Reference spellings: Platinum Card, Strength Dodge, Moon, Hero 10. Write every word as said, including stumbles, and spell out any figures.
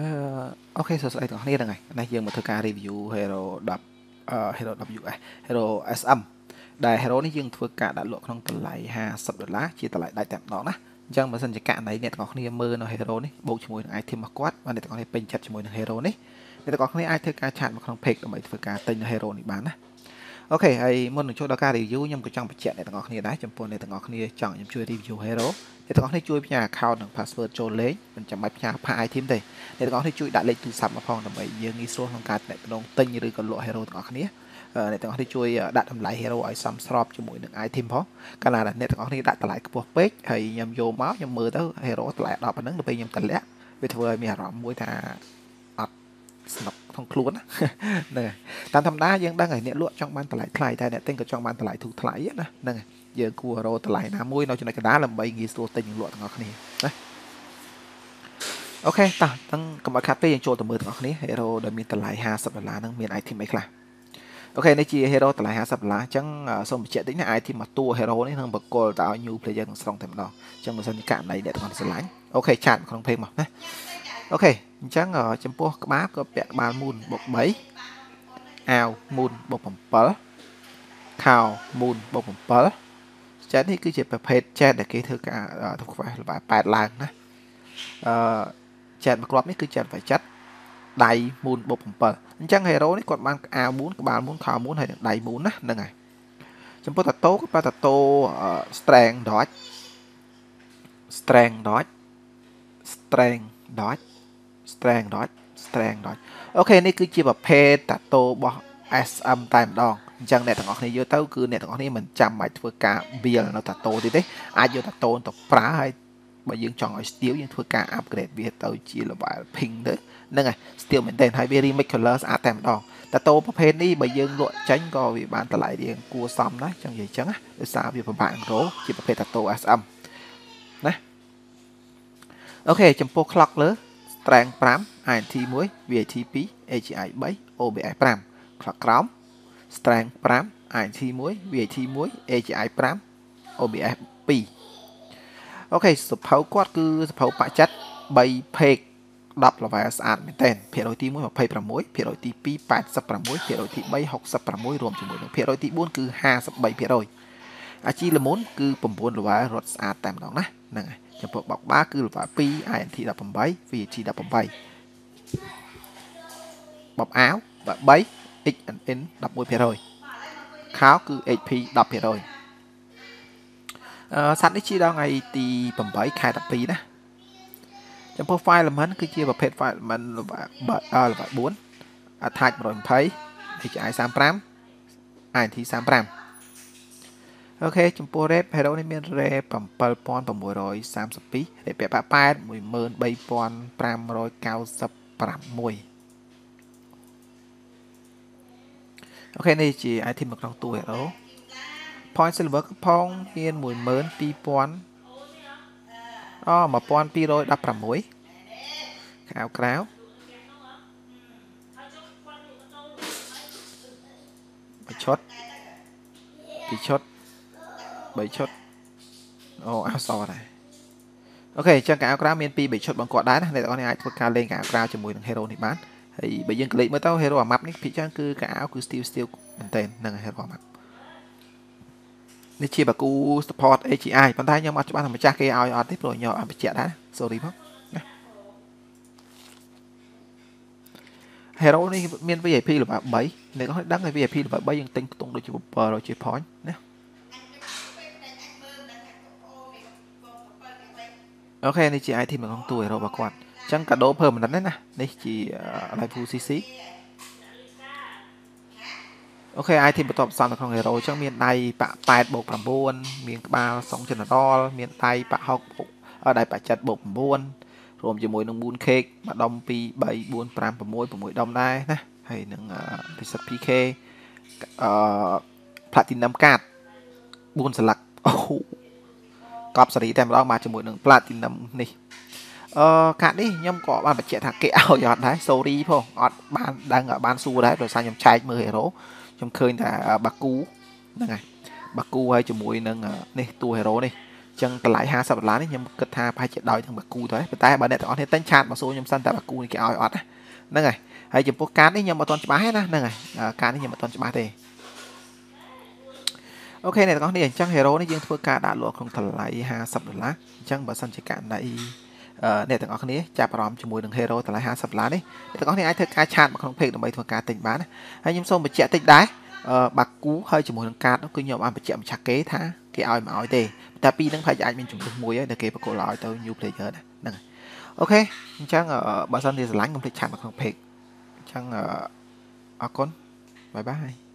អូខេសួស្តីទាំងអស់គ្នាថ្ងៃនេះយើងមកធ្វើការ review Hero 10 Hero 10 Hero เอส เอ็ม ដែល Hero នេះយើងធ្វើការដាក់លក់ក្នុងតម្លៃห้าสิบដុល្លារជាតម្លៃដាច់តែម្ដងណាអញ្ចឹងបើសិនជាកណីអ្នកទាំងអស់គ្នាមើលនៅ Hero នេះបូកជាមួយនឹង item របស់គាត់បានអ្នកទាំងអស់គ្នាពេញចិត្តជាមួយនឹង Hero នេះអ្នកទាំងអស់គ្នាអាចធ្វើការឆាតមកក្នុង page ដើម្បីធ្វើការទិញនៅ Hero នេះបានណាអូខេហើយមុននឹងចូលដល់ការ review ខ្ញុំក៏ចង់បញ្ជាក់អ្នកទាំងអស់គ្នាដែរចំពោះអ្នកទាំងអស់គ្នាចង់ខ្ញុំជួយ review Heroអ្នកទាំងអស់គ្នាជួយផ្ញើ account និង password ចូលលេខមិនចាំបាច់ផ្ញើ item ទេអ្នកទាំងអស់គ្នាជួយដាក់លេខទូរស័ព្ទមកផងដើម្បីយើងងាយស្រួលក្នុងការតំណងទិញឬក៏លក់ Hero ទាំងអស់គ្នាអ្នកទាំងអស់គ្នាជួយដាក់តម្លៃ Hero ឲ្យសមស្របជាមួយនឹង item ផងកាលណាអ្នកទាំងអស់គ្នាដាក់តម្លៃខ្ពស់ពេកហើយខ្ញុំយកមកខ្ញុំមើលទៅ Hero តម្លៃដល់ប៉ុណ្ណឹងទៅពេលខ្ញុំតម្លាក់វាធ្វើឲ្យមានអារម្មណ៍មួយថាអត់ស្មុគក្នុងខ្លួនហ្នឹងហើយតាមធម្មតាយើងដឹងហើយអ្នកលក់ចង់បានតម្លៃថ្លៃតែអ្នកទិញក៏ចង់បានតម្លៃធូរថ្លៃណាហ្នឹងហើយយើងគួររកតម្លៃណាមួយនៅចំណុចកណ្ដាលដើម្បីងាយស្រួលទិញនិងលក់ទាំងអស់គ្នាណាអូខេតោះទាំងកម្រិតខាត់ពេលយើងចូលទៅមើលទាំងអស់គ្នា Hero ដែលមានតម្លៃห้าสิบដុល្លារហ្នឹងមាន item អីខ្លះអូខេនេះជា Hero តម្លៃห้าสิบដុល្លារអញ្ចឹងសូមបញ្ជាក់តិចណា item មួយតួ Hero នេះនឹងបកគលតឲ្យ new player ទាំងស្រុងតែម្ដងអញ្ចឹងបើសិនជាករណីអ្នកទាំងអស់ស្រឡាញ់អូខេឆាតក្នុងเพลงមកណាអូខេអញ្ចឹងចំពោះក្បាលក៏ពាក់ក្បាល Moon បុក3អាវ Moon បុក7ខោ Moon បុក7chat នេះគឺជាប្រភេទ chat ដែលគេធ្វើការធ្វើខ្វះល្បាតប៉ែតឡើងណាអឺ chat មួយគ្រាប់នេះគឺ chat ប្រចាំដៃ Moon បូក7អញ្ចឹង Hero នេះគាត់បានអាវ Moon ក្បាល Moon ខោ Moon ហើយនឹងដៃ Moon ណាហ្នឹងហើយចំពោះតាតូគាត់ប្រើតាតូ Strength Dodge Strength Dodge Strength Dodge Strength Dodge Strength Dodge អូខេនេះគឺជាប្រភេទតាតូរបស់ เอส เอ็ม តែម្ដងអញ្ចឹងអ្នកទាំងអស់គ្នាយកទៅគឺអ្នកទាំងអស់គ្នាមិនចាំបាច់ធ្វើការបៀលនៅតាតូទេទេអាចយកតាតូទៅប្រើហើយបើយើងចង់ឲ្យ steel យើងធ្វើការ upgrade វាទៅជា level pink ទៅហ្នឹងហើយ steel មែនទែនហើយវា remix color ស្អាតតែម្ដងតាតូប្រភេទនេះបើយើងលក់ចាញ់ក៏វាបានតម្លៃរៀងគួរសមដែរអញ្ចឹងនិយាយអញ្ចឹងដោយសារវាប្រហែលអង្រោជាប្រភេទតាតូ เอส เอ็ม ណាអូខេចំពោះ clock លើ strength 5 int 1 vit 2 agi 3 obs 5 clock ក្រោមStrength 5 int 1 vit 1 agi 5 obs 2អូខេសភៅគាត់គឺសភៅបច្ចិត3ភេក10 level ស្អាតមែនតើភាគរយទី1 26 ភាគរយទី2 86 ភាគរយទី3 66រួមជាមួយនឹងភាគរយទី4គឺ ห้าสิบสามเปอร์เซ็นต์ អាជីលមុនគឺ9 level រត់ស្អាតតែម្ដងណាហ្នឹងហើយចំពោះបោកបាគឺ level 2 int 18 vit 18បបអាវ13xn 11% ខោគឺ hp 10% អឺសัตว์នេះជីដល់ថ្ងៃទី8ខែ12ណាចំពោះ file element គឺជាប្រភេទ file element 4 attach 120 hci 35 int 35អូខេចំពោះ red hero នេះមាន red 7632 red 8 13596អូខេនេះជា item មកក្នុងតួ Hero Point Silver កំផងមាន12000អូ1216ខាវក្រៅបញ្ឈុតបញ្ឈុត3ឈុតអូអសរដែរអូខេអញ្ចឹងខាវក្រៅមាន2 3ឈុតបងគាត់ដែរណាអ្នកទាំងអស់នេះអាចធ្វើការលេងខាវក្រៅជាមួយនឹង Hero នេះបានហើយបើយើងក្លេកមើលទៅ Hero អាម៉ាប់នេះភាគច្រើនគឺកាអោគឺ Steel Steel មែនតើនឹង Hero អាម៉ាប់នេះជាបាគូ support เอ จี ไอ ប៉ុន្តែខ្ញុំអត់ច្បាស់ថាម្ចាស់គេឲ្យអត់ទេព្រោះខ្ញុំអត់បញ្ជាក់ដែរ Sorry ផងណា Hero នេះមាន VIP ល្បា3អ្នកដឹងហើយ VIP ល្បា3យើងទិញខ្ទង់ដូចជា700 point ណាអូខេនេះជា item របស់តួ Hero របស់គាត់អញ្ចឹងកាដូភើមមិនណានេះជា Live CC អូខេ item បន្ទាប់ផ្សំនៅក្នុង Hero អញ្ចឹងមានដៃប៉ាក់ 8+9 មានក្បាលសង General មានដៃប៉ាក់6ដៃប៉ាក់ 7+9 រួមជាមួយនឹង Moon Cake ម្ដុំ2 3 4 5 6 6ដុំដែរណាហើយនឹងពិសិដ្ឋ PK អឺ Platinum Card 4សន្លឹកអូកប់សេរីតែម្ដងមកជាមួយនឹង Platinum នេះអឺកាត់នេះខ្ញុំក៏បានបញ្ជាក់ថាគេឲ្យអត់ដែរ sorry ផងអត់បានដឹងអត់បានសួរដែរព្រោះថាខ្ញុំចែកមើល Hero ខ្ញុំឃើញថាបាគូហ្នឹងហើយបាគូហើយជាមួយនឹងនេះតួ Hero នេះអ chăng lại ha sập lá này nhầm cất tha phải chết đói thằng bạc cu thôi tay bạn này thấy tên chặt mà số nhầm săn tại bạc cu này cái ót á nè này hay chụp post card đấy nhầm mà toàn chụp hết nè này card đấy nhầm mà toàn chụp thì ok này con này chăng hero này dương thua card đã lụa không thằng lại ha sập lá chăng bảo săn chỉ cản này này thằng con này chạm vào cho mùi đường hero thằng lại ha sập lá đấy con này ai thưa card chặt mà không phê được mấy thua card tỉnh bán hay nhầm xong một triệu tỉnh đá bạc cú hơi chụp mùi đường card nó cứ nhầm ăn một triệu chặt kế thá cái ao mà ao tê ta pi đang phải dạy mình chụp mùi ấy để kịp cổ lại tôi nhiều player này ok chăng ở bảo săn thì lánh không thể chạm mà không phê chăng ở con bye bye.